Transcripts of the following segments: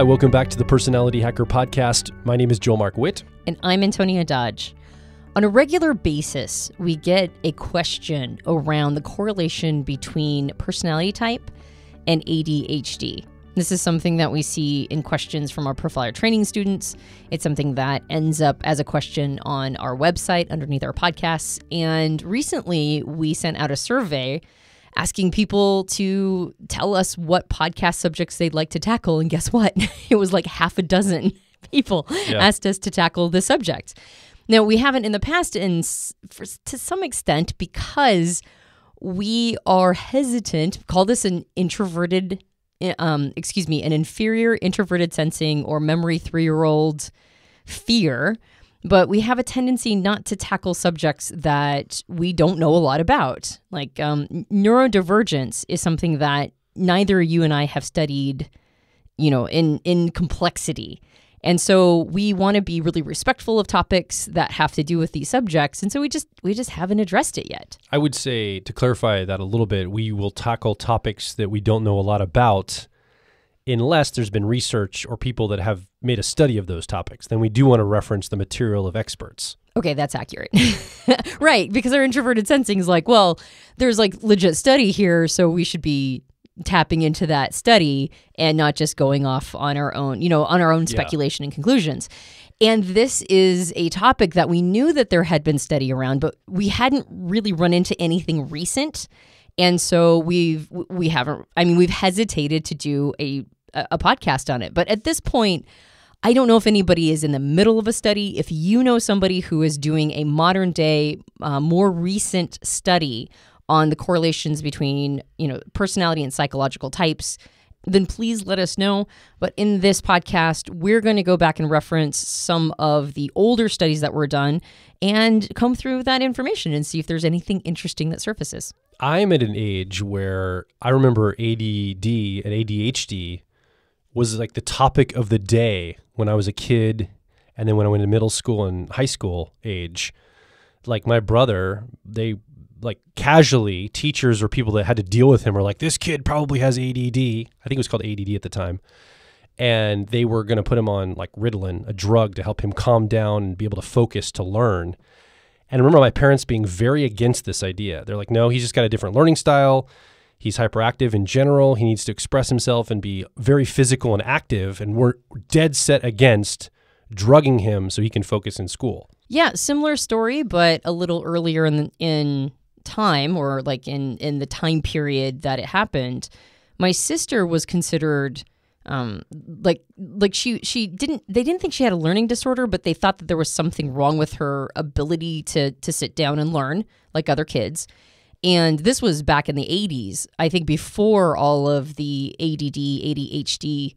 Hi, welcome back to the Personality Hacker Podcast. My name is Joel Mark Witt. And I'm Antonia Dodge. On a regular basis, we get a question around the correlation between personality type and ADHD. This is something that we see in questions from our profiler training students. It's something that ends up as a question on our website underneath our podcasts. And recently, we sent out a survey asking people to tell us what podcast subjects they'd like to tackle. And guess what? It was like half a dozen people asked us to tackle this subject. Now, we haven't in the past to some extent because we are hesitant, call this an introverted, an inferior introverted sensing or memory three-year-old fear, but we have a tendency not to tackle subjects that we don't know a lot about. Like neurodivergence is something that neither you and I have studied, you know, in complexity. And so we want to be really respectful of topics that have to do with these subjects. And so we just haven't addressed it yet. I would say, to clarify that a little bit, we will tackle topics that we don't know a lot about unless there's been research or people that have made a study of those topics. Then we do want to reference the material of experts. Okay, that's accurate. Right, because our introverted sensing is like, well, there's like legit study here, so we should be tapping into that study and not just going off on our own, you know, on our own speculation and conclusions. And this is a topic that we knew that there had been study around, but we hadn't really run into anything recent. And so we've hesitated to do a podcast on it. But at this point, I don't know if anybody is in the middle of a study. If you know somebody who is doing a modern day, more recent study on the correlations between, you know, personality and psychological types, then please let us know. But in this podcast, we're going to go back and reference some of the older studies that were done and comb through that information and see if there's anything interesting that surfaces. I'm at an age where I remember ADD and ADHD was like the topic of the day when I was a kid, and then when I went to middle school and high school age. Like my brother, like casually teachers or people that had to deal with him were like, this kid probably has ADD. I think it was called ADD at the time. And they were going to put him on like Ritalin, a drug to help him calm down and be able to focus, to learn. And I remember my parents being very against this idea. They're like, no, he's just got a different learning style. He's hyperactive in general. He needs to express himself and be very physical and active. And we're dead set against drugging him so he can focus in school. Yeah, similar story, but a little earlier in time, or like in the time period that it happened. My sister was considered they didn't think she had a learning disorder, but they thought that there was something wrong with her ability to sit down and learn like other kids. And this was back in the 80s, I think, before all of the ADD, ADHD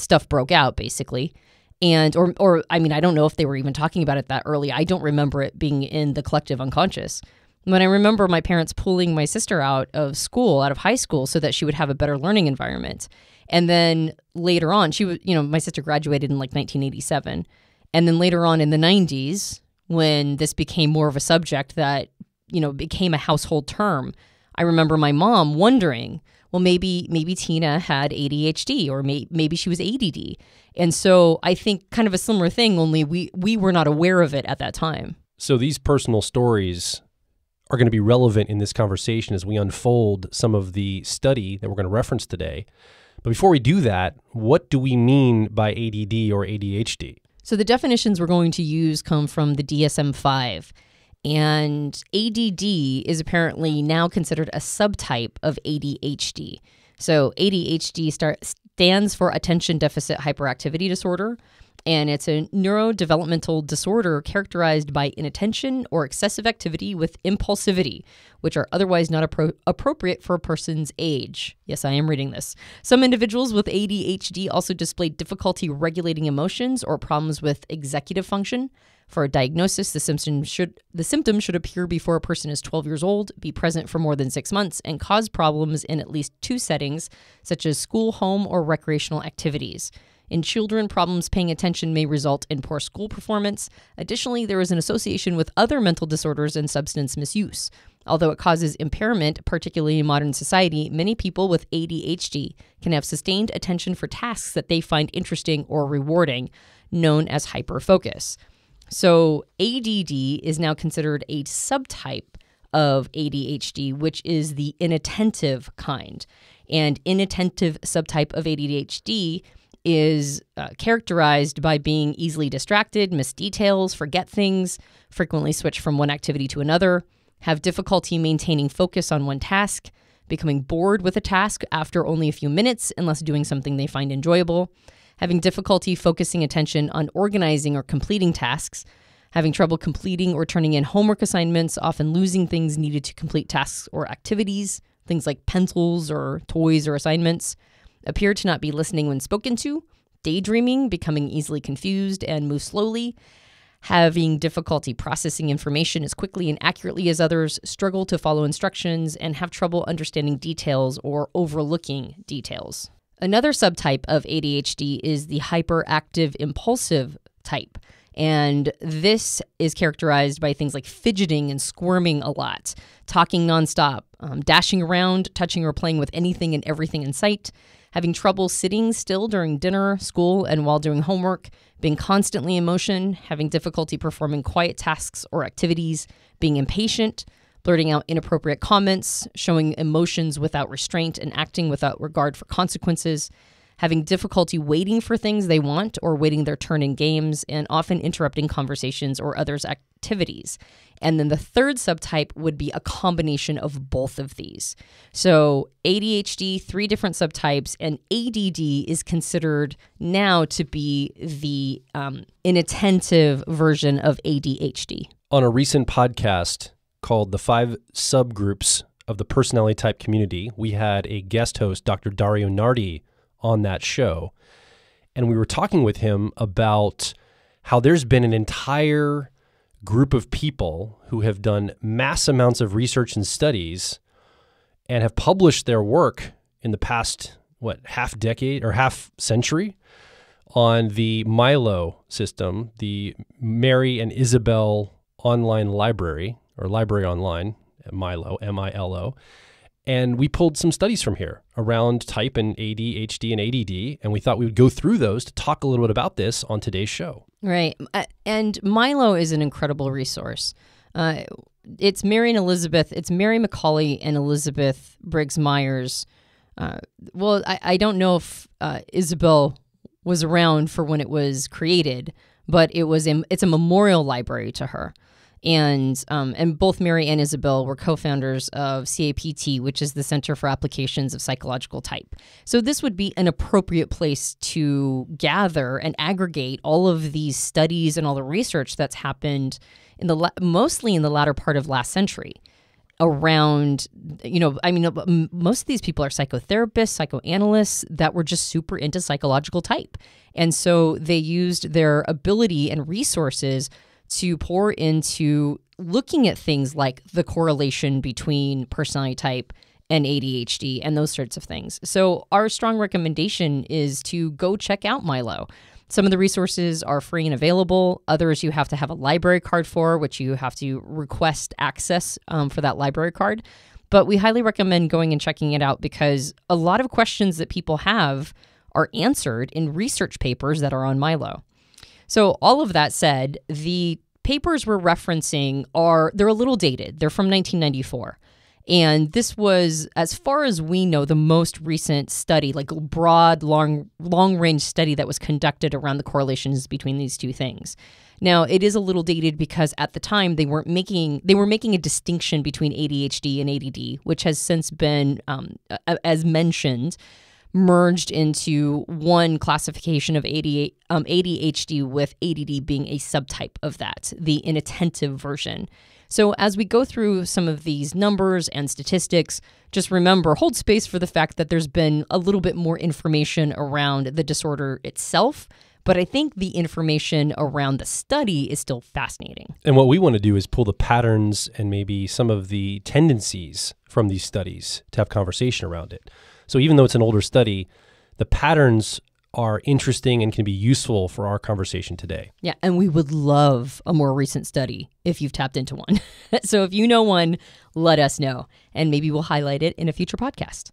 stuff broke out, basically. And or I mean, I don't know if they were even talking about it that early. I don't remember it being in the collective unconscious. When I remember my parents pulling my sister out of school, out of high school, so that she would have a better learning environment. And then later on, she was, you know, my sister graduated in like 1987. And then later on in the 90s, when this became more of a subject that, you know, became a household term, I remember my mom wondering, well, maybe Tina had ADHD, or maybe she was ADD. And so I think kind of a similar thing, only we were not aware of it at that time. So these personal stories are going to be relevant in this conversation as we unfold some of the study that we're going to reference today. But before we do that, what do we mean by ADD or ADHD? So the definitions we're going to use come from the DSM-5. And ADD is apparently now considered a subtype of ADHD. So ADHD stands for Attention Deficit Hyperactivity Disorder. And it's a neurodevelopmental disorder characterized by inattention or excessive activity with impulsivity, which are otherwise not appropriate for a person's age. Yes, I am reading this. Some individuals with ADHD also display difficulty regulating emotions or problems with executive function. For a diagnosis, the symptom should appear before a person is 12 years old, be present for more than 6 months, and cause problems in at least 2 settings, such as school, home, or recreational activities. In children, problems paying attention may result in poor school performance. Additionally, there is an association with other mental disorders and substance misuse. Although it causes impairment, particularly in modern society, many people with ADHD can have sustained attention for tasks that they find interesting or rewarding, known as hyperfocus. So ADD is now considered a subtype of ADHD, which is the inattentive kind. And inattentive subtype of ADHD is characterized by being easily distracted, miss details, forget things, frequently switch from one activity to another, have difficulty maintaining focus on one task, becoming bored with a task after only a few minutes unless doing something they find enjoyable, having difficulty focusing attention on organizing or completing tasks, having trouble completing or turning in homework assignments, often losing things needed to complete tasks or activities, things like pencils or toys or assignments, appear to not be listening when spoken to, daydreaming, becoming easily confused and move slowly, having difficulty processing information as quickly and accurately as others, struggle to follow instructions, and have trouble understanding details or overlooking details. Another subtype of ADHD is the hyperactive impulsive type, and this is characterized by things like fidgeting and squirming a lot, talking nonstop, dashing around, touching or playing with anything and everything in sight, having trouble sitting still during dinner, school, and while doing homework, being constantly in motion, having difficulty performing quiet tasks or activities, being impatient, blurting out inappropriate comments, showing emotions without restraint and acting without regard for consequences, having difficulty waiting for things they want or waiting their turn in games, and often interrupting conversations or others' activities. And then the third subtype would be a combination of both of these. So ADHD, three different subtypes, and ADD is considered now to be the inattentive version of ADHD. On a recent podcast called The Five Subgroups of the Personality Type Community, we had a guest host, Dr. Dario Nardi, on that show. And we were talking with him about how there's been an entire group of people who have done mass amounts of research and studies and have published their work in the past, half decade or half century on the Milo system, the Mary and Isabel online library or library online, Milo, M-I-L-O. And we pulled some studies from here around type and ADHD and ADD, and we thought we would go through those to talk a little bit about this on today's show. Right. And Milo is an incredible resource. It's Mary and Elizabeth. It's Mary McCauley and Elizabeth Briggs Myers. I don't know if Isabel was around for when it was created, but it's a memorial library to her. And both Mary and Isabel were co-founders of CAPT, which is the Center for Applications of Psychological Type. So this would be an appropriate place to gather and aggregate all of these studies and all the research that's happened in the mostly in the latter part of last century around, most of these people are psychotherapists, psychoanalysts that were just super into psychological type. And so they used their ability and resources to pour into looking at things like the correlation between personality type and ADHD and those sorts of things. So our strong recommendation is to go check out Milo. Some of the resources are free and available. Others you have to have a library card for, which you have to request access for that library card. But we highly recommend going and checking it out because a lot of questions that people have are answered in research papers that are on Milo. So all of that said, the papers we're referencing they're a little dated. They're from 1994. And this was, as far as we know, the most recent study, like broad, long-range study that was conducted around the correlations between these two things. Now, it is a little dated because at the time they were making a distinction between ADHD and ADD, which has since been, as mentioned, merged into one classification of ADHD, with ADD being a subtype of that, the inattentive version. So as we go through some of these numbers and statistics, just remember, hold space for the fact that there's been a little bit more information around the disorder itself, but I think the information around the study is still fascinating. And what we want to do is pull the patterns and maybe some of the tendencies from these studies to have conversation around it. So even though it's an older study, the patterns are interesting and can be useful for our conversation today. Yeah, and we would love a more recent study if you've tapped into one. So if you know one, let us know, and maybe we'll highlight it in a future podcast.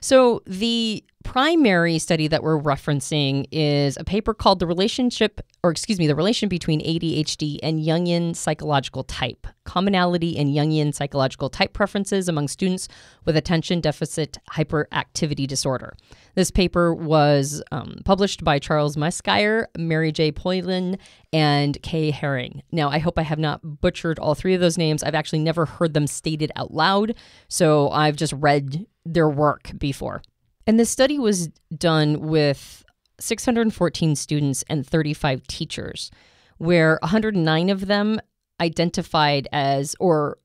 So the primary study that we're referencing is a paper called The Relation Between ADHD and Jungian Psychological Type, Commonality in Jungian Psychological Type Preferences Among Students with Attention Deficit Hyperactivity Disorder. This paper was published by Charles Meskire, Mary J. Poylan, and Kay Herring. Now, I hope I have not butchered all three of those names. I've actually never heard them stated out loud, so I've just read their work before. And this study was done with 614 students and 35 teachers, where 109 of them were identified as having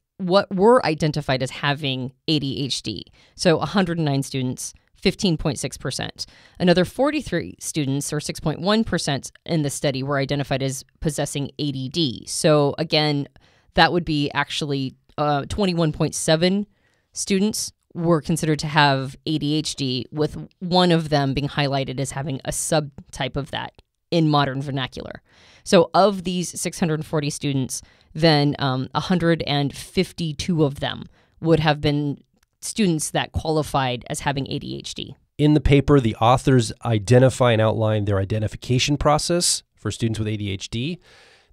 ADHD. So 109 students, 15.6%. Another 43 students, or 6.1% in the study, were identified as possessing ADD. So again, that would be actually 21.7 students were considered to have ADHD, with one of them being highlighted as having a subtype of that in modern vernacular. So of these 640 students, then 152 of them would have been students that qualified as having ADHD. In the paper, the authors identify and outline their identification process for students with ADHD,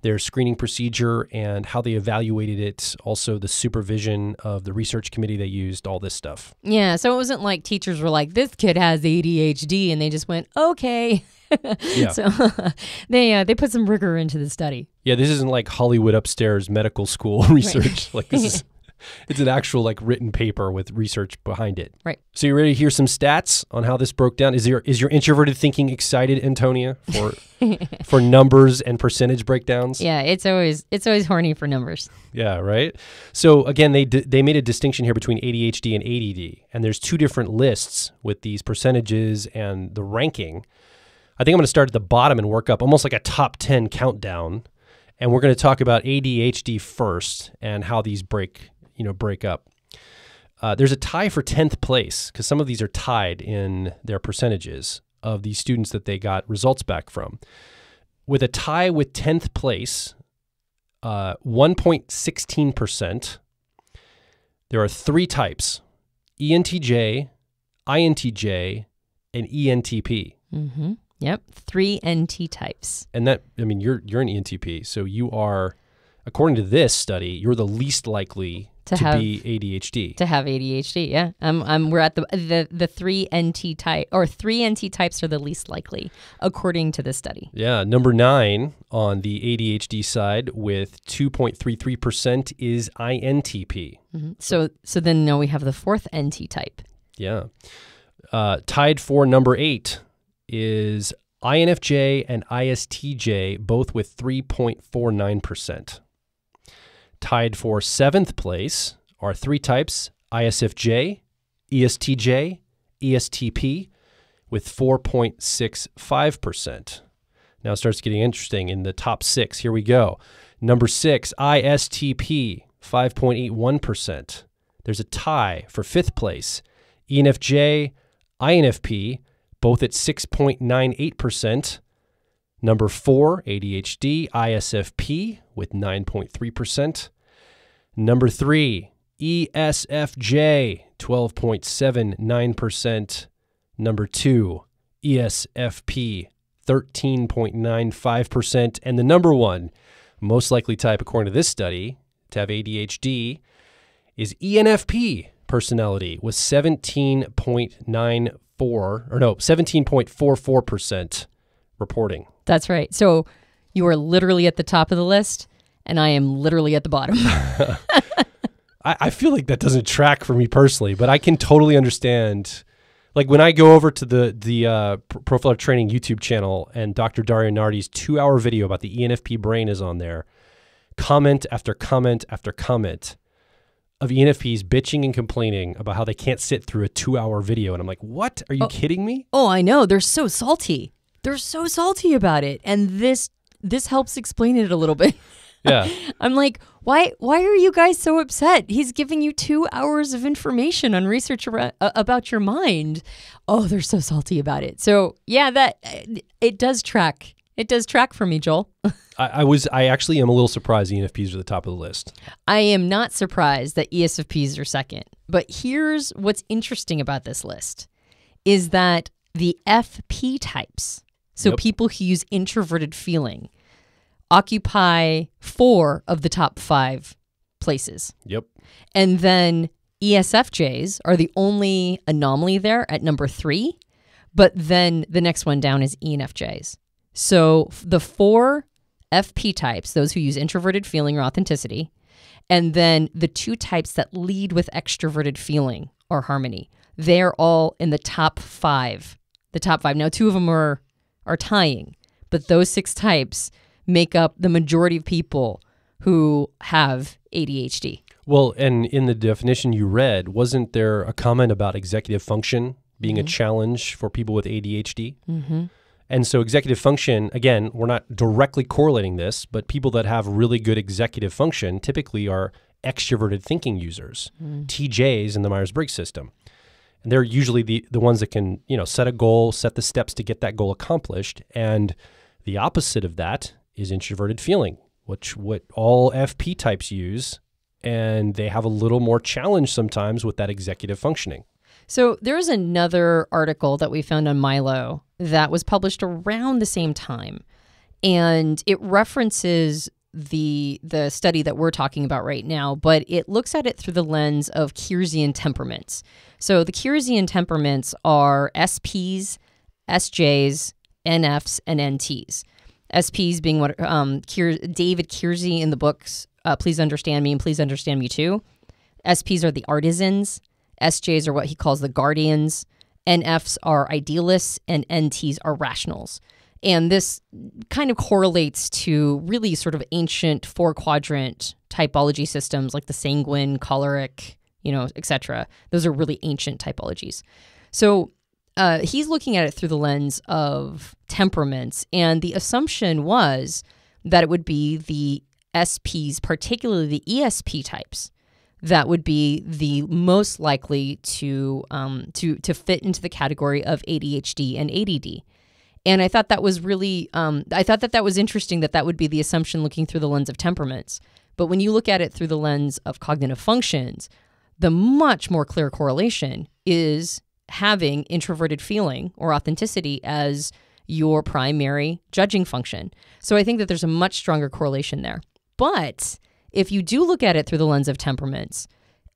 their screening procedure, and how they evaluated it, also the supervision of the research committee they used, all this stuff. Yeah, so it wasn't like teachers were like, this kid has ADHD, and they just went, okay. Yeah. So they put some rigor into the study. Yeah, this isn't like Hollywood upstairs medical school research. Right. Like this is... It's an actual like written paper with research behind it. Right. So you ready to hear some stats on how this broke down? Is your introverted thinking excited, Antonia, for numbers and percentage breakdowns? Yeah, it's always horny for numbers. Yeah, right? So again, they made a distinction here between ADHD and ADD, and there's two different lists with these percentages and the ranking. I think I'm going to start at the bottom and work up, almost like a top 10 countdown, and we're going to talk about ADHD first and how these break up. There's a tie for 10th place, because some of these are tied in their percentages of the students that they got results back from. With a tie with 10th place, 1.16%, there are three types: ENTJ, INTJ, and ENTP. Mm-hmm. Yep, three NT types. And that, I mean, you're an ENTP, so you are, according to this study, you're the least likely to be ADHD. To have ADHD, yeah. We're at the three NT type, or three NT types are the least likely, according to this study. Yeah, number 9 on the ADHD side with 2.33% is INTP. Mm-hmm. So then now we have the 4th NT type. Yeah, tied for number 8 is INFJ and ISTJ, both with 3.49%. Tied for 7th place are three types: ISFJ, ESTJ, ESTP, with 4.65%. Now it starts getting interesting in the top 6. Here we go. Number 6, ISTP, 5.81%. There's a tie for 5th place: ENFJ, INFP, both at 6.98%. Number 4, ADHD, ISFP with 9.3%. Number 3, ESFJ, 12.79%. Number 2, ESFP, 13.95%. And the number 1 most likely type, according to this study, to have ADHD is ENFP personality with 17.44% reporting. That's right. So you are literally at the top of the list, and I am literally at the bottom. I feel like that doesn't track for me personally, but I can totally understand. Like when I go over to the Profiler Training YouTube channel, and Dr. Dario Nardi's 2-hour video about the ENFP brain is on there, comment after comment after comment of ENFPs bitching and complaining about how they can't sit through a 2-hour video. And I'm like, what? Are you kidding me? Oh, I know. They're so salty. They're so salty about it. And this helps explain it a little bit. Yeah. I'm like, why are you guys so upset? He's giving you 2 hours of information on research about your mind. Oh, they're so salty about it. So yeah, it does track. It does track for me, Joel. I actually am a little surprised the ENFPs are the top of the list. I am not surprised that ESFPs are second. But here's what's interesting about this list is that the FP types, so yep, people who use introverted feeling, occupy 4 of the top 5 places. Yep. And then ESFJs are the only anomaly there at number 3, but then the next one down is ENFJs. So the 4 FP types, those who use introverted feeling or authenticity, and then the 2 types that lead with extroverted feeling or harmony, they're all in the top 5. The top 5. Now, 2 of them are tying, but those 6 types make up the majority of people who have ADHD. Well, and in the definition you read, wasn't there a comment about executive function being a challenge for people with ADHD? Mm-hmm. And so executive function, again, we're not directly correlating this, but people that have really good executive function typically are extroverted thinking users, TJs in the Myers-Briggs system. And they're usually the ones that can, you know, set a goal, set the steps to get that goal accomplished. And the opposite of that is introverted feeling, which what all FP types use, and they have a little more challenge sometimes with that executive functioning. So there's another article that we found on Milo that was published around the same time, and it references the study that we're talking about right now, but it looks at it through the lens of Kierseyan temperaments. So the Kierseyan temperaments are SPs, SJs, NFs, and NTs. SPs being what David Kierseyan in the books, Please Understand Me and Please Understand Me Too. SPs are the artisans. SJs are what he calls the guardians. NFs are idealists, and NTs are rationals. And this kind of correlates to really sort of ancient 4-quadrant typology systems like the sanguine, choleric, you know, etc. Those are really ancient typologies. So he's looking at it through the lens of temperaments, and the assumption was that it would be the SPs, particularly the ESP types, that would be the most likely to fit into the category of ADHD and ADD. And I thought that was really, I thought that was interesting that that would be the assumption looking through the lens of temperaments. But when you look at it through the lens of cognitive functions, the much more clear correlation is having introverted feeling or authenticity as your primary judging function. So I think that there's a much stronger correlation there. But if you do look at it through the lens of temperaments,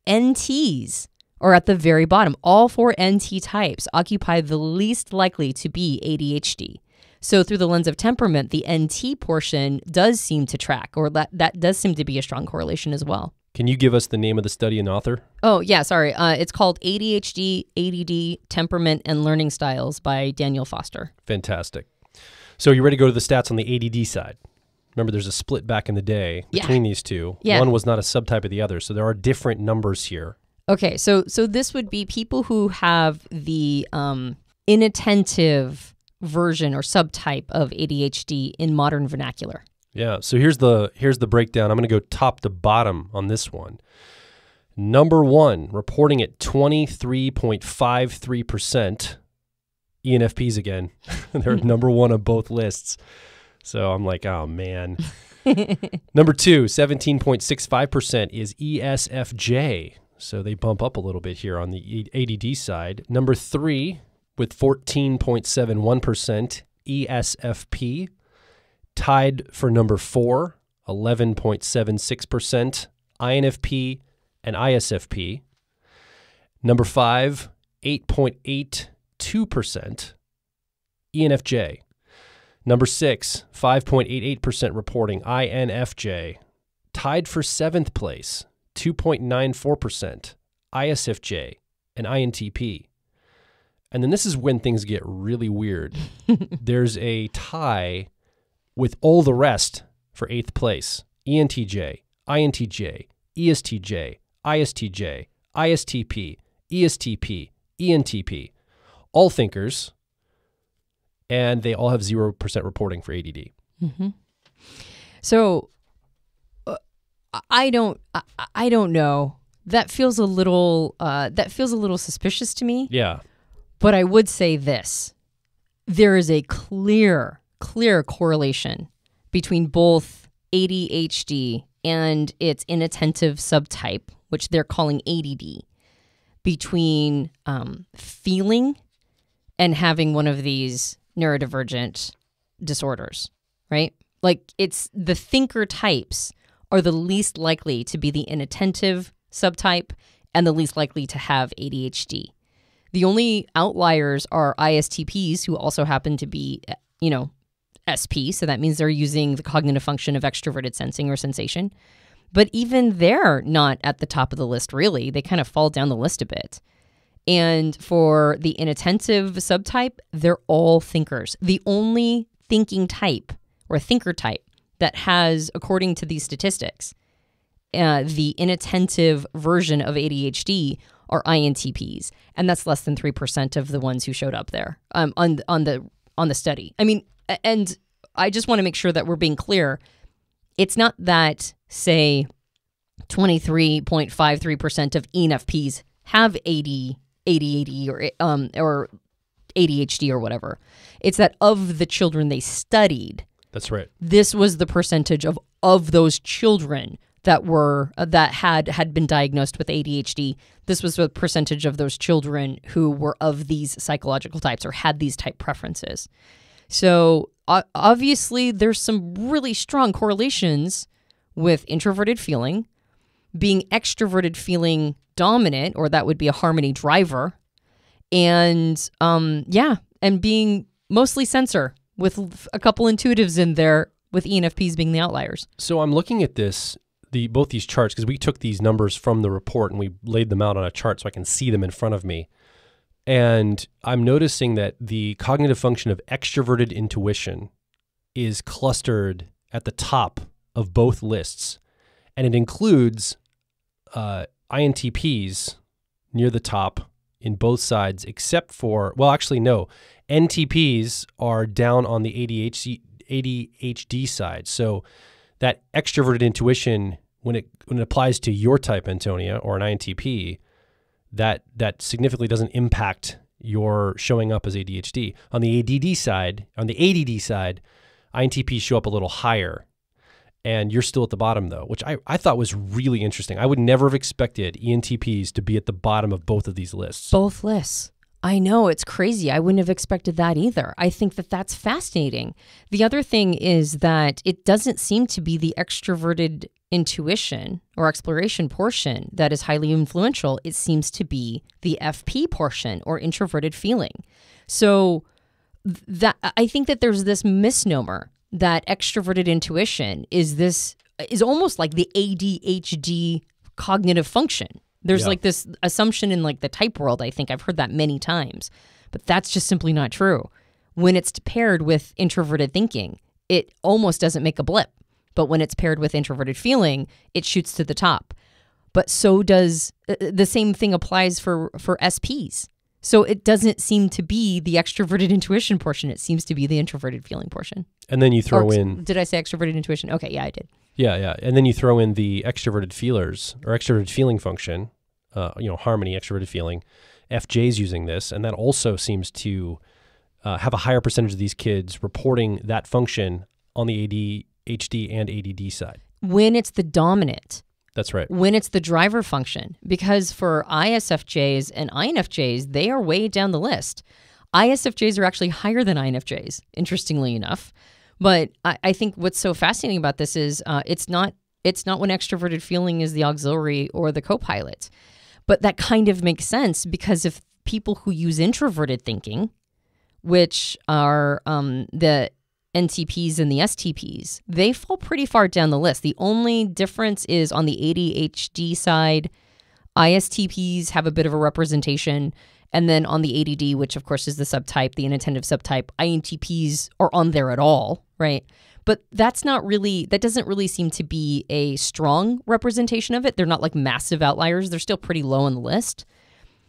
NTs are at the very bottom. All 4 NT types occupy the least likely to be ADHD. So through the lens of temperament, the NT portion does seem to track, or that does seem to be a strong correlation as well. Can you give us the name of the study and author? Oh, yeah, sorry. It's called ADHD, ADD, Temperament, and Learning Styles by Daniel Foster. Fantastic. So you ready to go to the stats on the ADD side? Remember, there's a split back in the day between these two. Yeah. One was not a subtype of the other, so there are different numbers here. Okay, so this would be people who have the inattentive version or subtype of ADHD in modern vernacular. Yeah, so here's the breakdown. I'm going to go top to bottom on this one. Number 1, reporting at 23.53%, ENFPs again. They're number 1 on both lists. So I'm like, oh, man. Number 2, 17.65% is ESFJ. So they bump up a little bit here on the ADD side. Number 3, with 14.71%, ESFP. Tied for number 4, 11.76%, INFP and ISFP. Number 5, 8.82%, ENFJ. Number 6, 5.88% reporting INFJ, tied for 7th place, 2.94%, ISFJ and INTP. And then this is when things get really weird. There's a tie with all the rest for 8th place, ENTJ, INTJ, ESTJ, ISTJ, ISTP, ESTP, ENTP, all thinkers. And they all have 0% reporting for ADD. Mm-hmm. So I don't know. That feels a little suspicious to me. Yeah. But I would say this. There is a clear correlation between both ADHD and its inattentive subtype, which they're calling ADD, between feeling and having one of these neurodivergent disorders, right? Like, it's the thinker types are the least likely to be the inattentive subtype and the least likely to have ADHD. The only outliers are ISTPs, who also happen to be, you know, SP. So that means they're using the cognitive function of extroverted sensing or sensation. But even they're not at the top of the list, really. They kind of fall down the list a bit. And for the inattentive subtype, they're all thinkers. The only thinking type or thinker type that has, according to these statistics, the inattentive version of ADHD are INTPs, and that's less than 3% of the ones who showed up there on the study. I mean, and I just want to make sure that we're being clear. It's not that, say, 23.53% of ENFPs have ADD or ADHD or whatever. It's that of the children they studied. That's right. This was the percentage of those children that were that had been diagnosed with ADHD. This was the percentage of those children who were of these psychological types or had these type preferences. So obviously there's some really strong correlations with introverted feeling, being extroverted feeling dominant, or that would be a harmony driver, and and being mostly sensor with a couple intuitives in there, with ENFPs being the outliers. So I'm looking at this, both these charts, because we took these numbers from the report and we laid them out on a chart so I can see them in front of me. And I'm noticing that the cognitive function of extroverted intuition is clustered at the top of both lists. And it includes INTPs near the top in both sides, except for, well, actually, no. NTPs are down on the ADHD side. So that extroverted intuition, when it applies to your type, Antonia, or an INTP, that significantly doesn't impact your showing up as ADHD. On the ADD side, INTPs show up a little higher, and you're still at the bottom though, which I thought was really interesting. I would never have expected ENTPs to be at the bottom of both of these lists. Both lists. I know, it's crazy. I wouldn't have expected that either. I think that that's fascinating. The other thing is that it doesn't seem to be the extroverted intuition or exploration portion that is highly influential. It seems to be the FP portion, or introverted feeling. So that, I think that there's this misnomer that extroverted intuition is almost like the ADHD cognitive function. There's like this assumption in like the type world, I think I've heard that many times, but that's just simply not true. When it's paired with introverted thinking, it almost doesn't make a blip. But when it's paired with introverted feeling, it shoots to the top. But so does, the same thing applies for SPs. So it doesn't seem to be the extroverted intuition portion. It seems to be the introverted feeling portion. And then you throw in... Did I say extroverted intuition? Okay, yeah, I did. Yeah. And then you throw in the extroverted feelers or extroverted feeling function, harmony, extroverted feeling. FJ's using this, and that also seems to have a higher percentage of these kids reporting that function on the ADHD and ADD side. When it's the dominant. That's right. When it's the driver function, because for ISFJs and INFJs, they are way down the list. ISFJs are actually higher than INFJs, interestingly enough. But I think what's so fascinating about this is it's not when extroverted feeling is the auxiliary or the co-pilot. But that kind of makes sense, because if people who use introverted thinking, which are the NTPs and the STPs, they fall pretty far down the list. The only difference is on the ADHD side, ISTPs have a bit of a representation. And then on the ADD, which of course is the subtype, the inattentive subtype, INTPs are on there at all, right? But that doesn't really seem to be a strong representation of it. They're not like massive outliers. They're still pretty low on the list.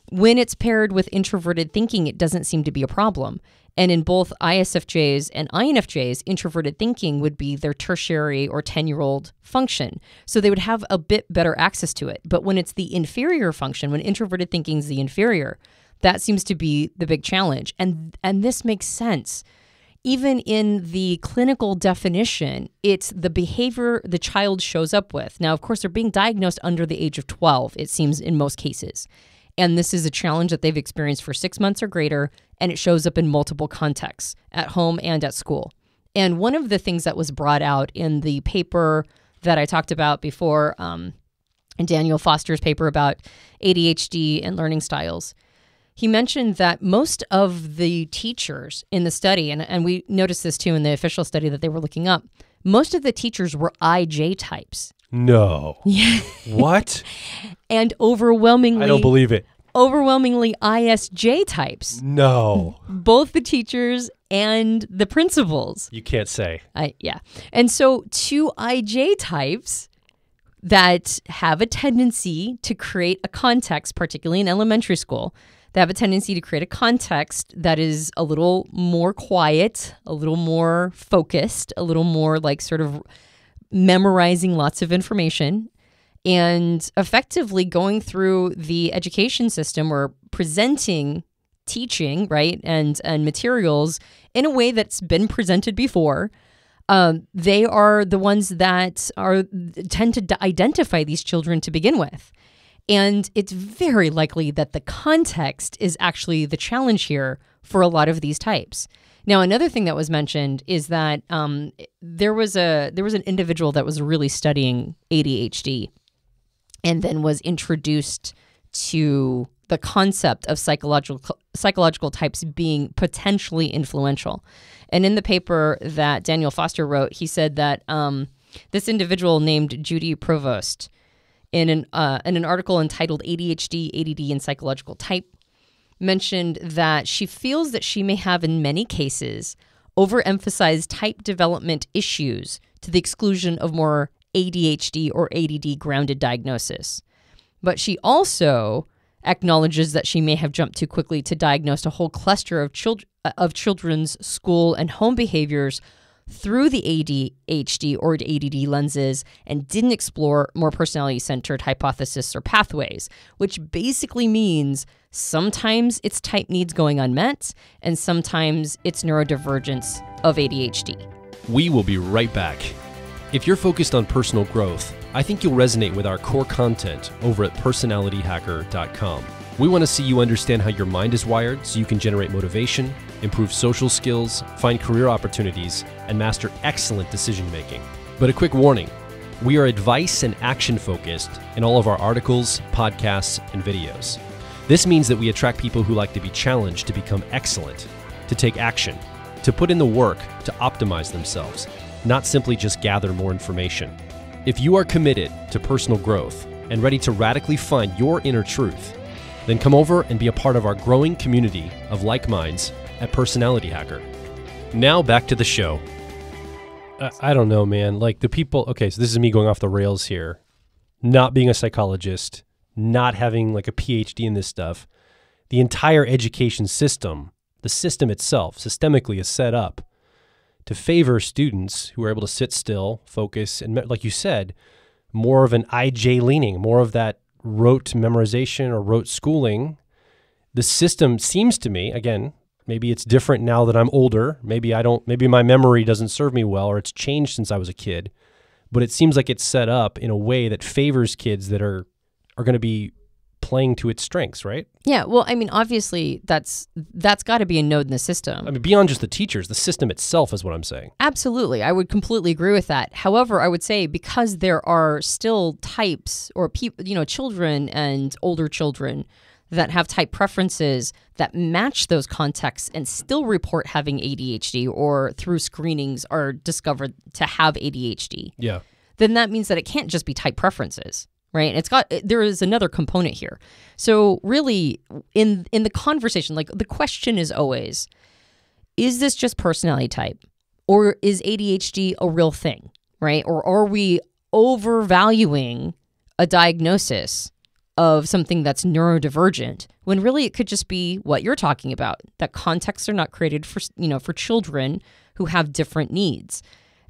When it's paired with introverted thinking, it doesn't seem to be a problem. And in both ISFJs and INFJs, introverted thinking would be their tertiary or 10-year-old function. So they would have a bit better access to it. But when it's the inferior function, when introverted thinking is the inferior, that seems to be the big challenge. And this makes sense. Even in the clinical definition, it's the behavior the child shows up with. Now, of course, they're being diagnosed under the age of 12, it seems, in most cases. And this is a challenge that they've experienced for 6 months or greater, and it shows up in multiple contexts, at home and at school. And one of the things that was brought out in the paper that I talked about before, Daniel Foster's paper about ADHD and learning styles, he mentioned that most of the teachers in the study, and we noticed this too in the official study that they were looking up, most of the teachers were IJ types. No. Yeah. What? And overwhelmingly... I don't believe it. Overwhelmingly ISJ types. No. Both the teachers and the principals. You can't say. Yeah. And so two IJ types that have a tendency to create a context, particularly in elementary school, that have a tendency to create a context that is a little more quiet, a little more focused, a little more like sort of... memorizing lots of information and effectively going through the education system or presenting teaching, right, and materials in a way that's been presented before. They are the ones that tend to identify these children to begin with. And it's very likely that the context is actually the challenge here for a lot of these types. Now, another thing that was mentioned is that there was an individual that was really studying ADHD and then was introduced to the concept of psychological types being potentially influential. And in the paper that Daniel Foster wrote, he said that this individual named Judy Provost in an article entitled ADHD, ADD, and Psychological Type, mentioned that she feels that she may have, in many cases, overemphasized type development issues to the exclusion of more ADHD or ADD-grounded diagnosis. But she also acknowledges that she may have jumped too quickly to diagnose a whole cluster of children's school and home behaviors through the ADHD or ADD lenses and didn't explore more personality-centered hypotheses or pathways, which basically means sometimes it's type needs going unmet, and sometimes it's neurodivergence of ADHD. We will be right back. If you're focused on personal growth, I think you'll resonate with our core content over at PersonalityHacker.com. We want to see you understand how your mind is wired so you can generate motivation, improve social skills, find career opportunities, and master excellent decision-making. But a quick warning, we are advice and action-focused in all of our articles, podcasts, and videos. This means that we attract people who like to be challenged to become excellent, to take action, to put in the work, to optimize themselves, not simply just gather more information. If you are committed to personal growth and ready to radically find your inner truth, then come over and be a part of our growing community of like minds at Personality Hacker. Now back to the show. I don't know, man. Like the people, okay, so this is me going off the rails here. Not being a psychologist, not having like a PhD in this stuff. The entire education system, the system itself, systemically is set up to favor students who are able to sit still, focus, and like you said, more of an IJ leaning, more of that rote memorization or rote schooling. The system seems to me, again, maybe it's different now that I'm older. Maybe my memory doesn't serve me well, or it's changed since I was a kid, but it seems like it's set up in a way that favors kids that are going to be playing to its strengths, right? Yeah, well, I mean, obviously that's got to be a node in the system. I mean, beyond just the teachers, the system itself is what I'm saying. Absolutely. I would completely agree with that. However, I would say because there are still types or children and older children that have type preferences that match those contexts and still report having ADHD or through screenings are discovered to have ADHD. Yeah. Then that means that it can't just be type preferences. Right, there is another component here. So really, in the conversation, like the question is always, is this just personality type, or is ADHD a real thing, right? Or are we overvaluing a diagnosis of something that's neurodivergent, when really it could just be what you're talking about, that contexts are not created for, you know, for children who have different needs.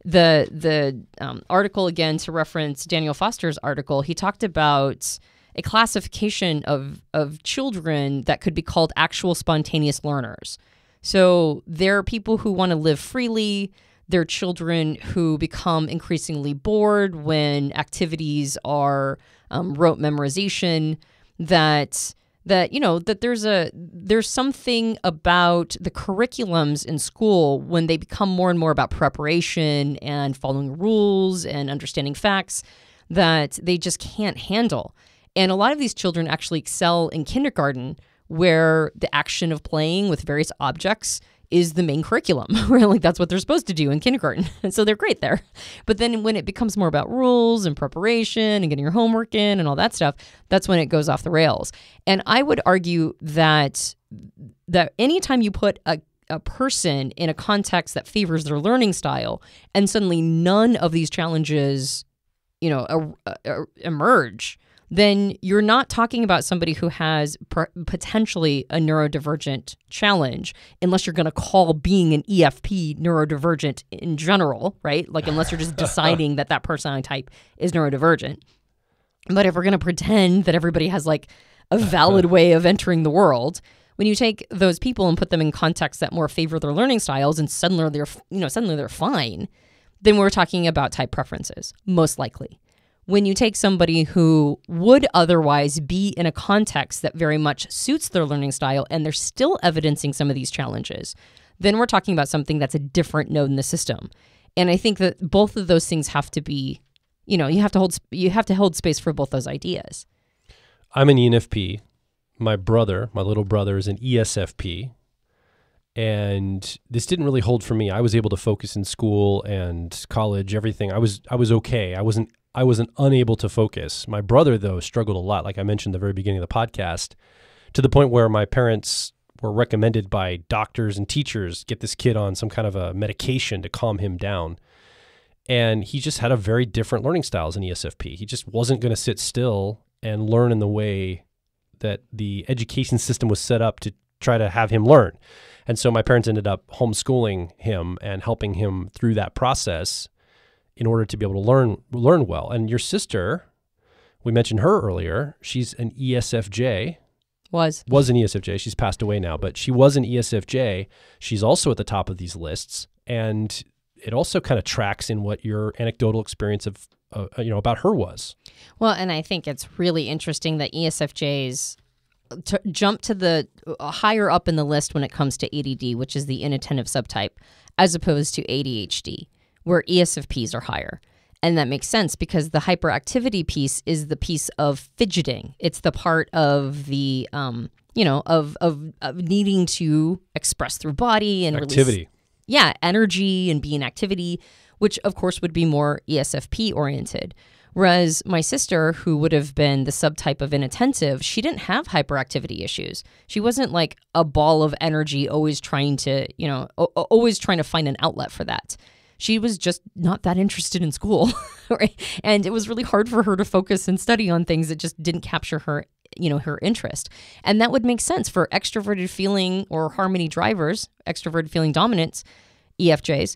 The article, again, to reference Daniel Foster's article, he talked about a classification of children that could be called actual spontaneous learners. So there are people who want to live freely. There are children who become increasingly bored when activities are rote memorization. That there's something about the curriculums in school when they become more and more about preparation and following rules and understanding facts that they just can't handle. And a lot of these children actually excel in kindergarten, where the action of playing with various objects is the main curriculum. Like, that's what they're supposed to do in kindergarten. And so they're great there. But then when it becomes more about rules and preparation and getting your homework in and all that stuff, that's when it goes off the rails. And I would argue that anytime you put a person in a context that favors their learning style, and suddenly none of these challenges, you know, emerge, then you're not talking about somebody who has potentially a neurodivergent challenge, unless you're going to call being an EFP neurodivergent in general, right? Like, unless you're just deciding that personality type is neurodivergent. But if we're going to pretend that everybody has like a valid way of entering the world, when you take those people and put them in contexts that more favor their learning styles, and suddenly they're fine, then we're talking about type preferences, most likely. When you take somebody who would otherwise be in a context that very much suits their learning style, and they're still evidencing some of these challenges, then we're talking about something that's a different node in the system. And I think that both of those things have to be, you know, you have to hold space for both those ideas. I'm an ENFP. My little brother is an ESFP. And this didn't really hold for me. I was able to focus in school and college, everything. I was okay. I wasn't unable to focus. My brother, though, struggled a lot, like I mentioned at the very beginning of the podcast, to the point where my parents were recommended by doctors and teachers, get this kid on some kind of a medication to calm him down. And he just had a very different learning style as an ESFP. He just wasn't going to sit still and learn in the way that the education system was set up to try to have him learn. And so my parents ended up homeschooling him and helping him through that process in order to be able to learn well. And your sister, we mentioned her earlier, she's an ESFJ. Was an ESFJ. She's passed away now, but she was an ESFJ. She's also at the top of these lists. And it also kind of tracks in what your anecdotal experience of, about her was. Well, and I think it's really interesting that ESFJs jump to the higher up in the list when it comes to ADD, which is the inattentive subtype, as opposed to ADHD, where ESFPs are higher. And that makes sense, because the hyperactivity piece is the piece of fidgeting. It's the part of the, of needing to express through body and activity. Release, energy and be in activity, which of course would be more ESFP oriented. Whereas my sister, who would have been the subtype of inattentive, she didn't have hyperactivity issues. She wasn't like a ball of energy, always trying to find an outlet for that. She was just not that interested in school, right? And it was really hard for her to focus and study on things that just didn't capture her, her interest. And that would make sense for extroverted feeling or harmony drivers, extroverted feeling dominants, EFJs.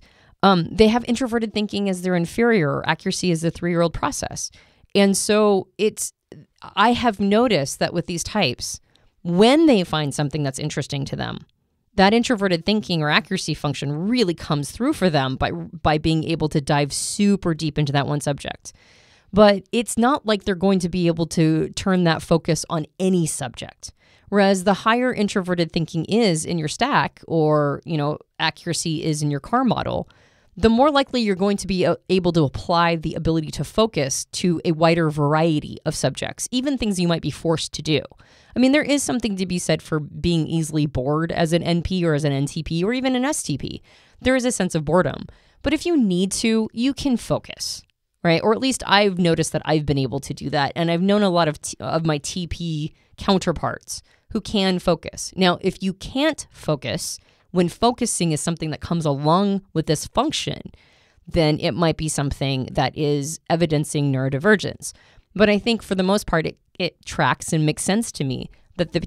They have introverted thinking as their inferior, or accuracy as the 3-year-old process. And so I have noticed that with these types, when they find something that's interesting to them, that introverted thinking or accuracy function really comes through for them by being able to dive super deep into that one subject. But it's not like they're going to be able to turn that focus on any subject. Whereas the higher introverted thinking is in your stack, or, accuracy is in your CAR model, the more likely you're going to be able to apply the ability to focus to a wider variety of subjects, even things you might be forced to do. I mean, there is something to be said for being easily bored as an NP or as an NTP or even an STP. There is a sense of boredom. But if you need to, you can focus, right? Or at least I've noticed that I've been able to do that. And I've known a lot of my TP counterparts who can focus. Now, if you can't focus, when focusing is something that comes along with this function, then it might be something that is evidencing neurodivergence. But I think for the most part, it tracks and makes sense to me that the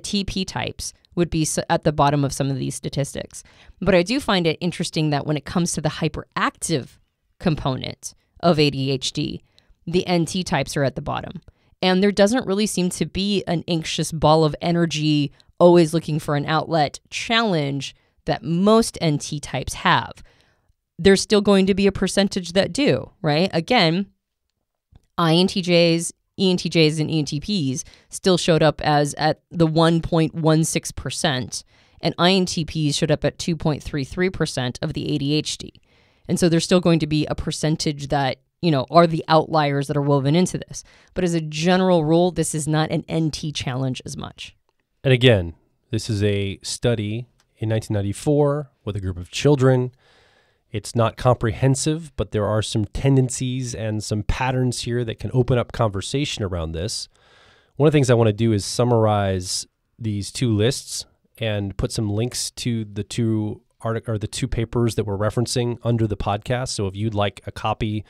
TP types would be at the bottom of some of these statistics. But I do find it interesting that when it comes to the hyperactive component of ADHD, the NT types are at the bottom. And there doesn't really seem to be an anxious ball of energy, always looking for an outlet challenge that most NT types have. There's still going to be a percentage that do, right? Again, INTJs, ENTJs, and ENTPs still showed up as at the 1.16%, and INTPs showed up at 2.33% of the ADHD. And so there's still going to be a percentage that, you know, are the outliers that are woven into this. But as a general rule, this is not an NT challenge as much. And again, this is a study in 1994 with a group of children. It's not comprehensive, but there are some tendencies and some patterns here that can open up conversation around this. One of the things I want to do is summarize these two lists and put some links to the two papers that we're referencing under the podcast. So if you'd like a copy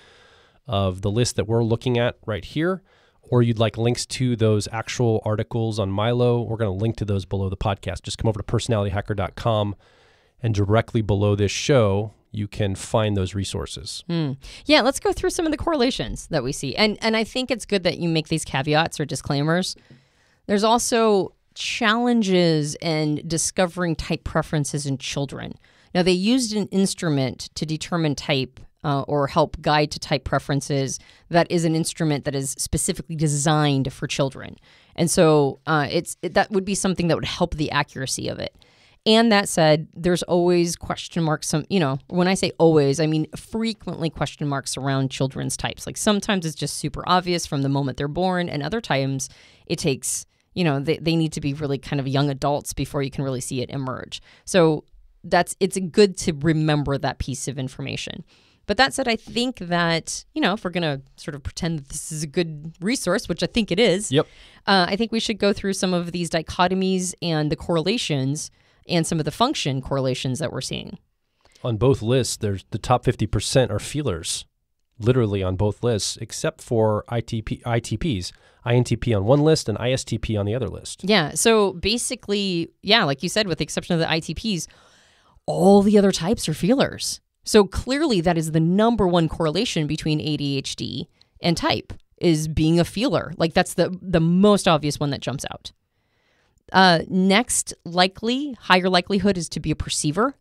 of the list that we're looking at right here, or you'd like links to those actual articles on Milo, we're going to link to those below the podcast. Just come over to personalityhacker.com and directly below this show, you can find those resources. Mm. Yeah, let's go through some of the correlations that we see. And I think it's good that you make these caveats or disclaimers. There's also challenges and discovering type preferences in children. Now, they used an instrument to determine type or help guide to type preferences. That is an instrument that is specifically designed for children. And so that would be something that would help the accuracy of it. And that said, there's always question marks. When I say always, I mean frequently question marks around children's types. Like sometimes it's just super obvious from the moment they're born, and other times it takes, they need to be really kind of young adults before you can really see it emerge. So it's good to remember that piece of information. But that said, I think that, if we're going to sort of pretend that this is a good resource, which I think it is, yep. I think we should go through some of these dichotomies and the correlations and some of the function correlations that we're seeing. On both lists, there's the top 50% are feelers, literally on both lists, except for INTPs. INTP on one list and ISTP on the other list. Yeah, so basically, like you said, with the exception of the ITPs, all the other types are feelers. So clearly that is the number one correlation between ADHD and type, is being a feeler. Like that's the most obvious one that jumps out. Next, higher likelihood is to be a perceiver.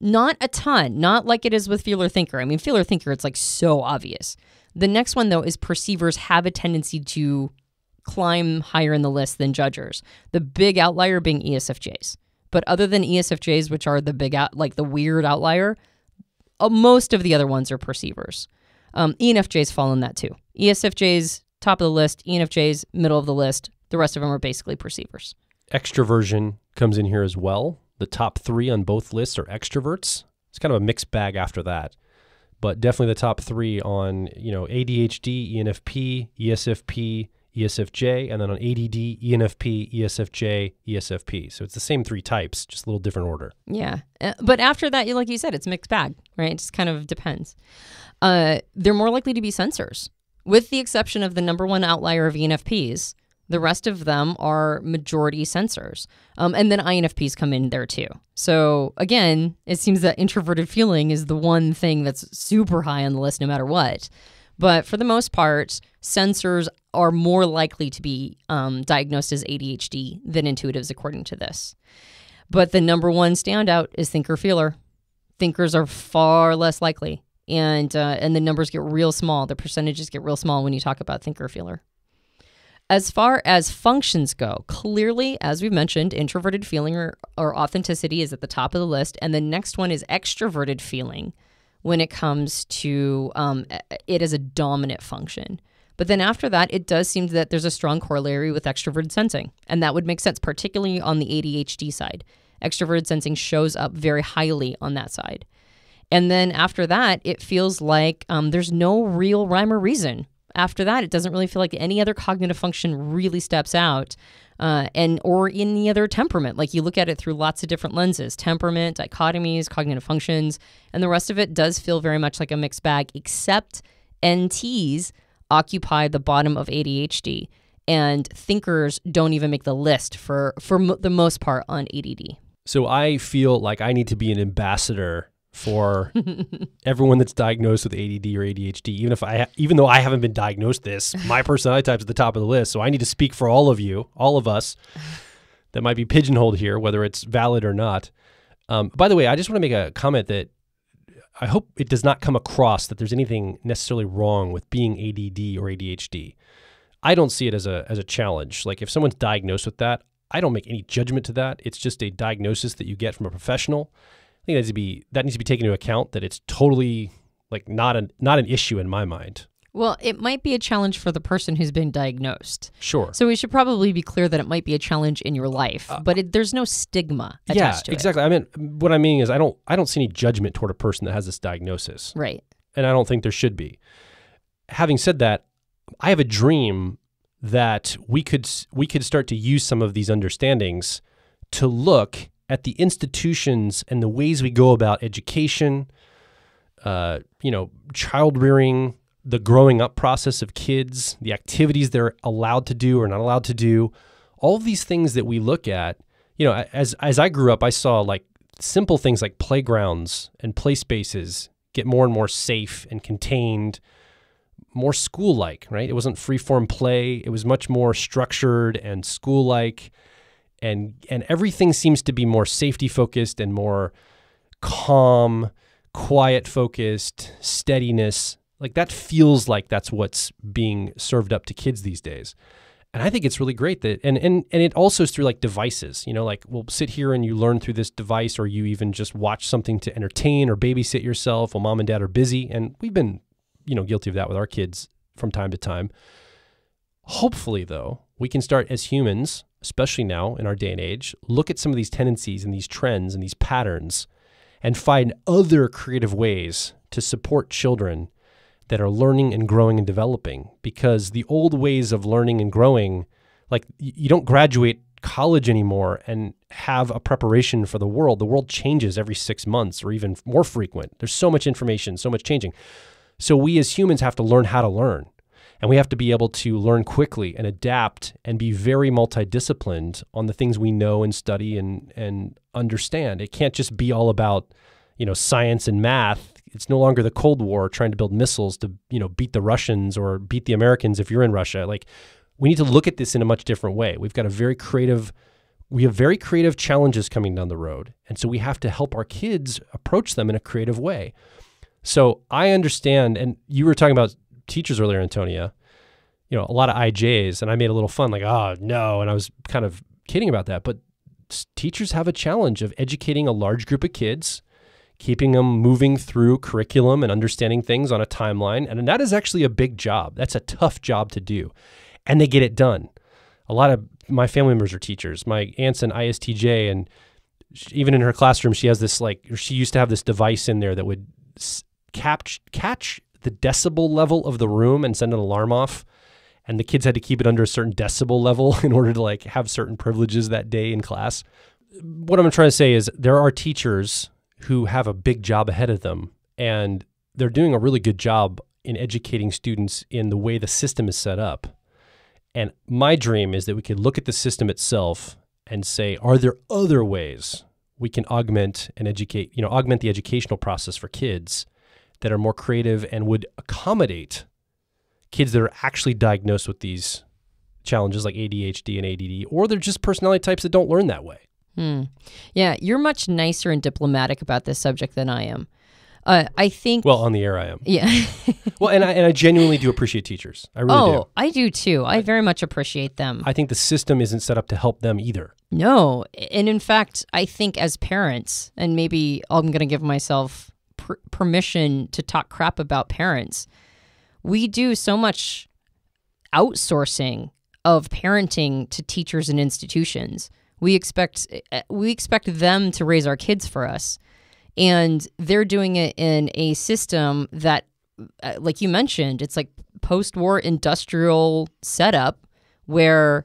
Not a ton, not like it is with feeler thinker. I mean, feeler thinker, it's like so obvious. The next one, though, is perceivers have a tendency to climb higher in the list than judgers. The big outlier being ESFJs. But other than ESFJs, which are the big out, like the weird outlier, most of the other ones are perceivers. ENFJs fall in that too. ESFJs, top of the list, ENFJs, middle of the list. The rest of them are basically perceivers. Extroversion comes in here as well. The top three on both lists are extroverts. It's kind of a mixed bag after that, but definitely the top three on ADHD, ENFP, ESFP, ESFJ, and then on ADD, ENFP, ESFJ, ESFP. So it's the same three types, just a little different order. Yeah, but after that, like you said, it's mixed bag, right? It just kind of depends. They're more likely to be sensors, with the exception of the number one outlier of ENFPs. The rest of them are majority sensors. And then INFPs come in there too. So again, it seems that introverted feeling is the one thing that's super high on the list no matter what. But for the most part, sensors are more likely to be diagnosed as ADHD than intuitives according to this. But the number one standout is thinker-feeler. Thinkers are far less likely. And the numbers get real small. The percentages get real small when you talk about thinker-feeler. As far as functions go, clearly, as we've mentioned, introverted feeling or authenticity is at the top of the list. And the next one is extroverted feeling when it comes to it as a dominant function. But then after that, it does seem that there's a strong corollary with extroverted sensing. And that would make sense, particularly on the ADHD side. Extroverted sensing shows up very highly on that side. And then after that, it feels like there's no real rhyme or reason. After that, it doesn't really feel like any other cognitive function really steps out or any other temperament. Like you look at it through lots of different lenses, temperament, dichotomies, cognitive functions, and the rest of it does feel very much like a mixed bag, except NTs occupy the bottom of ADHD, and thinkers don't even make the list for the most part on ADD. So I feel like I need to be an ambassador for everyone that's diagnosed with ADD or ADHD, even though I haven't been diagnosed this, my personality type's at the top of the list. So I need to speak for all of you, all of us that might be pigeonholed here, whether it's valid or not. By the way, I just want to make a comment that I hope it does not come across that there's anything necessarily wrong with being ADD or ADHD. I don't see it as a challenge. Like if someone's diagnosed with that, I don't make any judgment to that. It's just a diagnosis that you get from a professional. I think that needs to be taken into account, that it's totally like not an issue in my mind. Well, it might be a challenge for the person who's been diagnosed. Sure. So we should probably be clear that it might be a challenge in your life, but there's no stigma attached to it. Yeah, exactly. I mean, what I mean is I don't see any judgment toward a person that has this diagnosis. Right. And I don't think there should be. Having said that, I have a dream that we could start to use some of these understandings to look at the institutions and the ways we go about education, child rearing, the growing up process of kids, the activities they're allowed to do or not allowed to do, all of these things that we look at. You know, as I grew up, I saw like simple things like playgrounds and play spaces get more and more safe and contained, more school-like, right? It wasn't free-form play. It was much more structured and school-like, and everything seems to be more safety-focused and more calm, quiet-focused, steadiness. Like that feels like that's what's being served up to kids these days. And I think it's really great that, and it also is through like devices, you know, like we'll sit here and you learn through this device, or you even just watch something to entertain or babysit yourself while mom and dad are busy. And we've been, you know, guilty of that with our kids from time to time. Hopefully though, we can start as humans, especially now in our day and age, look at some of these tendencies and these trends and these patterns and find other creative ways to support children that are learning and growing and developing, because the old ways of learning and growing, like you don't graduate college anymore and have a preparation for the world. The world changes every 6 months or even more frequent. There's so much information, so much changing. So we as humans have to learn how to learn, and we have to be able to learn quickly and adapt and be very multidisciplined on the things we know and study and understand. It can't just be all about, you know, science and math. It's no longer the Cold War trying to build missiles to, you know, beat the Russians or beat the Americans if you're in Russia. Like, we need to look at this in a much different way. We have very creative challenges coming down the road. And so we have to help our kids approach them in a creative way. So I understand, and you were talking about teachers earlier, Antonia, you know, a lot of IJs, and I made a little fun, like, oh no. And I was kind of kidding about that, but teachers have a challenge of educating a large group of kids, keeping them moving through curriculum and understanding things on a timeline. And that is actually a big job. That's a tough job to do. And they get it done. A lot of my family members are teachers. My aunt's an ISTJ, and even in her classroom, she has this like, she used to have this device in there that would catch the decibel level of the room and send an alarm off. And the kids had to keep it under a certain decibel level in order to like have certain privileges that day in class. What I'm trying to say is there are teachers who have a big job ahead of them, and they're doing a really good job in educating students in the way the system is set up. And my dream is that we could look at the system itself and say, are there other ways we can augment the educational process for kids that are more creative and would accommodate kids that are actually diagnosed with these challenges like ADHD and ADD, or they're just personality types that don't learn that way. Yeah, you're much nicer and diplomatic about this subject than I am. I think... Well, on the air I am. Yeah. Well, and I genuinely do appreciate teachers. I really do. Oh, I do too. I very much appreciate them. I think the system isn't set up to help them either. No. And in fact, I think as parents, and maybe I'm going to give myself permission to talk crap about parents, we do so much outsourcing of parenting to teachers and institutions. We expect them to raise our kids for us, and they're doing it in a system that, like you mentioned, it's like post-war industrial setup where,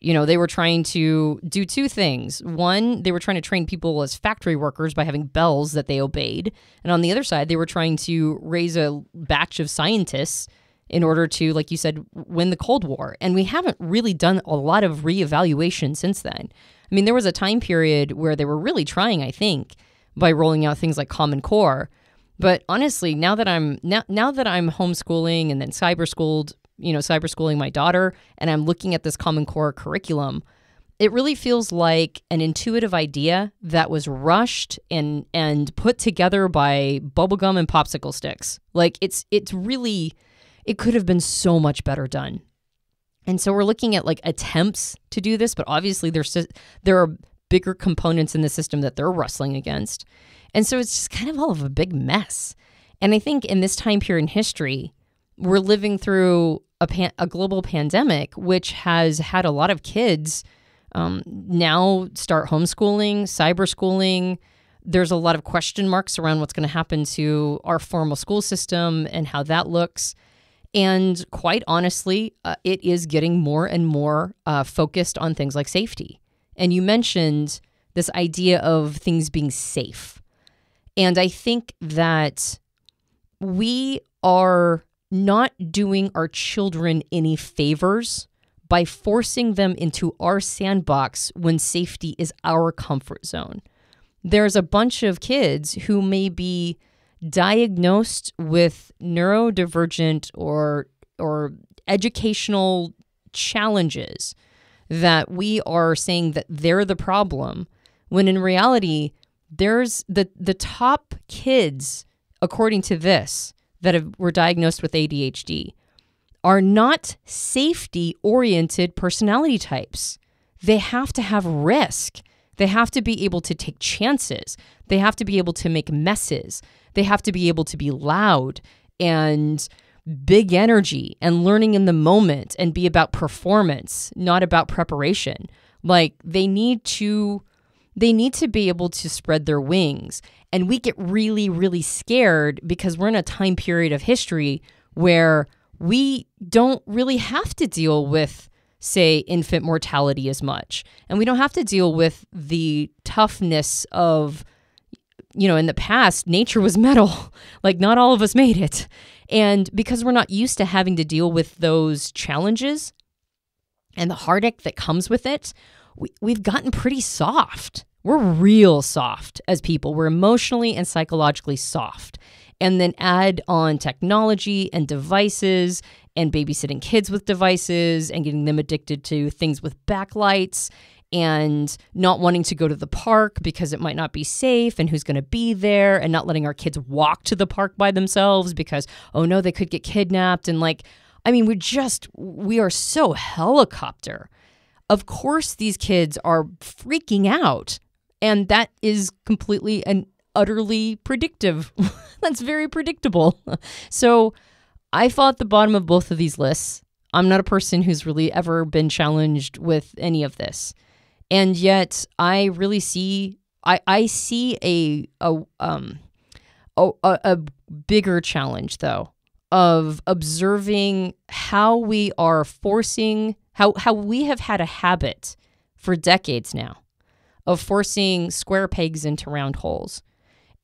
you know, they were trying to do two things. One, they were trying to train people as factory workers by having bells that they obeyed, and on the other side, they were trying to raise a batch of scientists in order to, like you said, win the Cold War. And we haven't really done a lot of reevaluation since then. I mean, there was a time period where they were really trying, I think, by rolling out things like Common Core. But honestly, now that I'm homeschooling and then cyberschooling my daughter, and I'm looking at this Common Core curriculum, it really feels like an intuitive idea that was rushed and put together by bubblegum and popsicle sticks. Like it's really, it could have been so much better done. And so we're looking at like attempts to do this, but obviously there are bigger components in the system that they're wrestling against. And so it's just kind of all of a big mess. And I think in this time period in history, we're living through a global pandemic, which has had a lot of kids now start homeschooling, cyberschooling. There's a lot of question marks around what's going to happen to our formal school system and how that looks. And quite honestly, it is getting more and more focused on things like safety. And you mentioned this idea of things being safe. And I think that we are not doing our children any favors by forcing them into our sandbox when safety is our comfort zone. There's a bunch of kids who may be diagnosed with neurodivergent or educational challenges that we are saying that they're the problem, when in reality, there's the top kids, according to this, that were diagnosed with ADHD are not safety-oriented personality types. They have to have risk. They have to be able to take chances. They have to be able to make messes. They have to be able to be loud and big energy and learning in the moment and be about performance, not about preparation. Like they need to be able to spread their wings. And we get really, really scared because we're in a time period of history where we don't really have to deal with, say, infant mortality as much. And we don't have to deal with the toughness of, you know, in the past, nature was metal. Like not all of us made it. And because we're not used to having to deal with those challenges and the heartache that comes with it, we've gotten pretty soft. We're real soft as people. We're emotionally and psychologically soft. And then add on technology and devices and babysitting kids with devices and getting them addicted to things with backlights and not wanting to go to the park because it might not be safe and who's going to be there, and not letting our kids walk to the park by themselves because, oh no, they could get kidnapped. And like, I mean, we are so helicopter. Of course, these kids are freaking out, and that is completely and utterly predictive. That's very predictable. So I fall at the bottom of both of these lists. I'm not a person who's really ever been challenged with any of this. And yet I really see, I see a bigger challenge, though, of observing how we are forcing, how we have had a habit for decades now of forcing square pegs into round holes.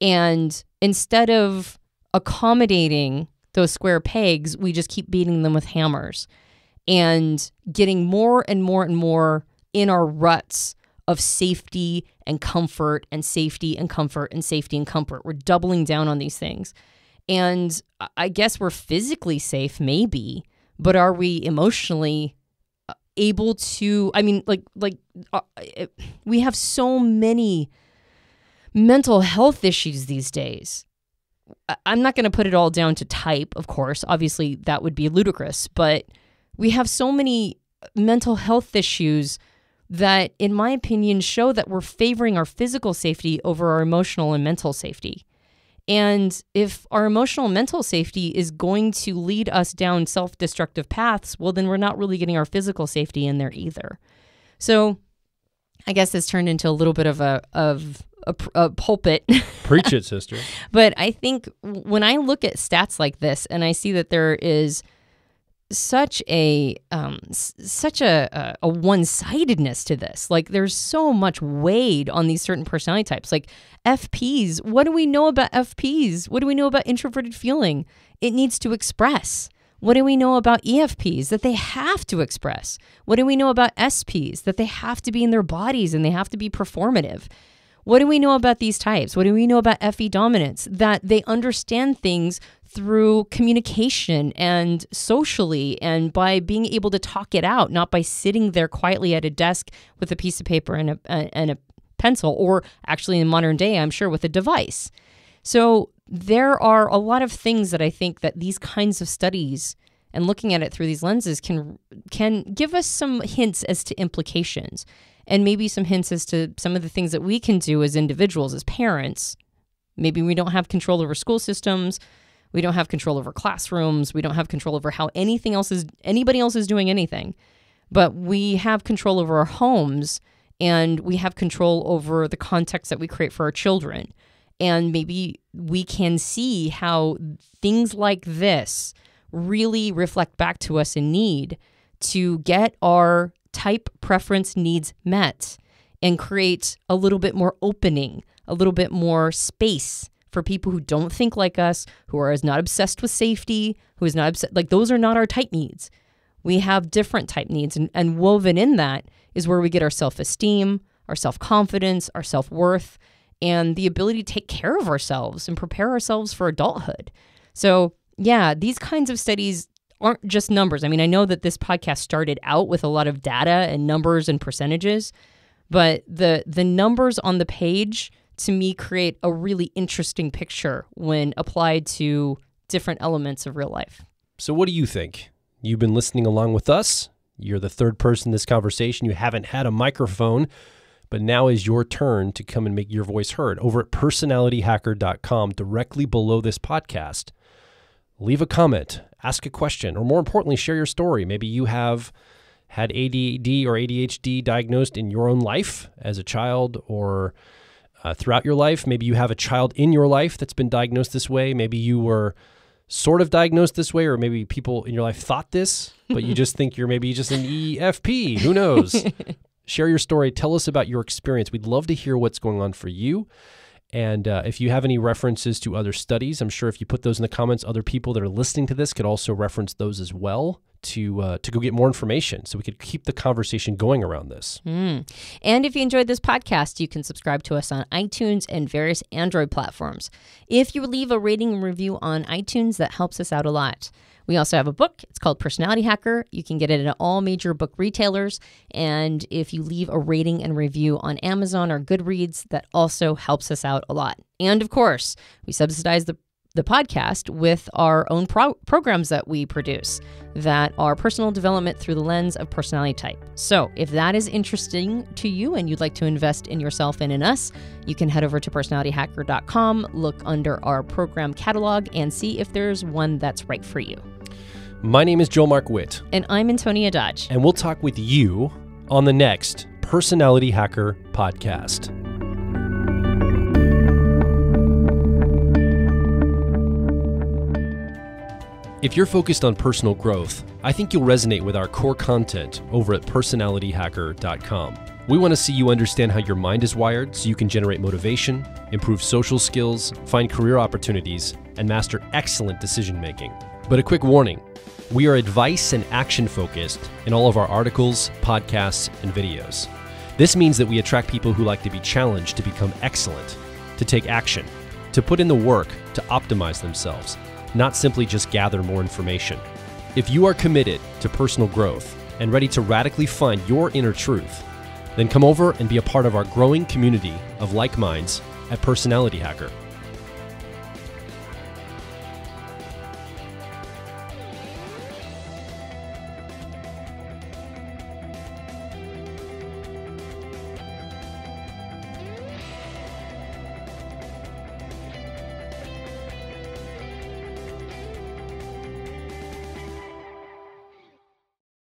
And instead of accommodating those square pegs, we just keep beating them with hammers and getting more and more and more in our ruts of safety and comfort and safety and comfort and safety and comfort. We're doubling down on these things. And I guess we're physically safe, maybe, but are we emotionally able to, I mean, we have so many mental health issues these days. I'm not going to put it all down to type, of course. Obviously, that would be ludicrous, but we have so many mental health issues that, in my opinion, show that we're favoring our physical safety over our emotional and mental safety. And if our emotional and mental safety is going to lead us down self-destructive paths, well, then we're not really getting our physical safety in there either. So I guess this turned into a little bit of a pulpit. Preach it, sister. But I think when I look at stats like this and I see that there is such a one-sidedness to this, like there's so much weight on these certain personality types, like FPs. What do we know about FPs? What do we know about introverted feeling? It needs to express. What do we know about EFPs? That they have to express. What do we know about SPs? That they have to be in their bodies and they have to be performative. What do we know about these types? What do we know about FE dominants? That they understand things through communication and socially and by being able to talk it out, not by sitting there quietly at a desk with a piece of paper and a pencil, or actually in modern day, I'm sure, with a device. So there are a lot of things that I think that these kinds of studies and looking at it through these lenses can give us some hints as to implications, and maybe some hints as to some of the things that we can do as individuals, as parents. Maybe we don't have control over school systems. We don't have control over classrooms. We don't have control over how anybody else is doing anything. But we have control over our homes, and we have control over the context that we create for our children. And maybe we can see how things like this really reflect back to us a need to get our type preference needs met and create a little bit more opening, a little bit more space for people who don't think like us, who are not obsessed with safety, who is not obsessed. Like, those are not our type needs. We have different type needs, and woven in that is where we get our self-esteem, our self-confidence, our self-worth, and the ability to take care of ourselves and prepare ourselves for adulthood. So yeah, these kinds of studies aren't just numbers. I mean, I know that this podcast started out with a lot of data and numbers and percentages, but the numbers on the page to me create a really interesting picture when applied to different elements of real life. So what do you think? You've been listening along with us. You're the third person in this conversation. You haven't had a microphone, but now is your turn to come and make your voice heard over at PersonalityHacker.com, directly below this podcast. Leave a comment, ask a question, or more importantly, share your story. Maybe you have had ADD or ADHD diagnosed in your own life as a child or throughout your life. Maybe you have a child in your life that's been diagnosed this way. Maybe you were sort of diagnosed this way, or maybe people in your life thought this, but you just think you're maybe just an EFP. Who knows? Share your story. Tell us about your experience. We'd love to hear what's going on for you. And if you have any references to other studies, I'm sure if you put those in the comments, other people that are listening to this could also reference those as well to go get more information, so we could keep the conversation going around this. And if you enjoyed this podcast, you can subscribe to us on iTunes and various Android platforms. If you leave a rating and review on iTunes, that helps us out a lot. We also have a book. It's called Personality Hacker. You can get it at all major book retailers. And if you leave a rating and review on Amazon or Goodreads, that also helps us out a lot. And of course, we subsidize the podcast with our own programs that we produce that are personal development through the lens of personality type. So if that is interesting to you and you'd like to invest in yourself and in us, you can head over to personalityhacker.com, look under our program catalog, and see if there's one that's right for you. My name is Joel Mark Witt. And I'm Antonia Dodge. And we'll talk with you on the next Personality Hacker Podcast. If you're focused on personal growth, I think you'll resonate with our core content over at PersonalityHacker.com. We want to see you understand how your mind is wired so you can generate motivation, improve social skills, find career opportunities, and master excellent decision-making. But a quick warning, we are advice and action focused in all of our articles, podcasts, and videos. This means that we attract people who like to be challenged to become excellent, to take action, to put in the work, to optimize themselves, not simply just gather more information. If you are committed to personal growth and ready to radically find your inner truth, then come over and be a part of our growing community of like minds at Personality Hacker.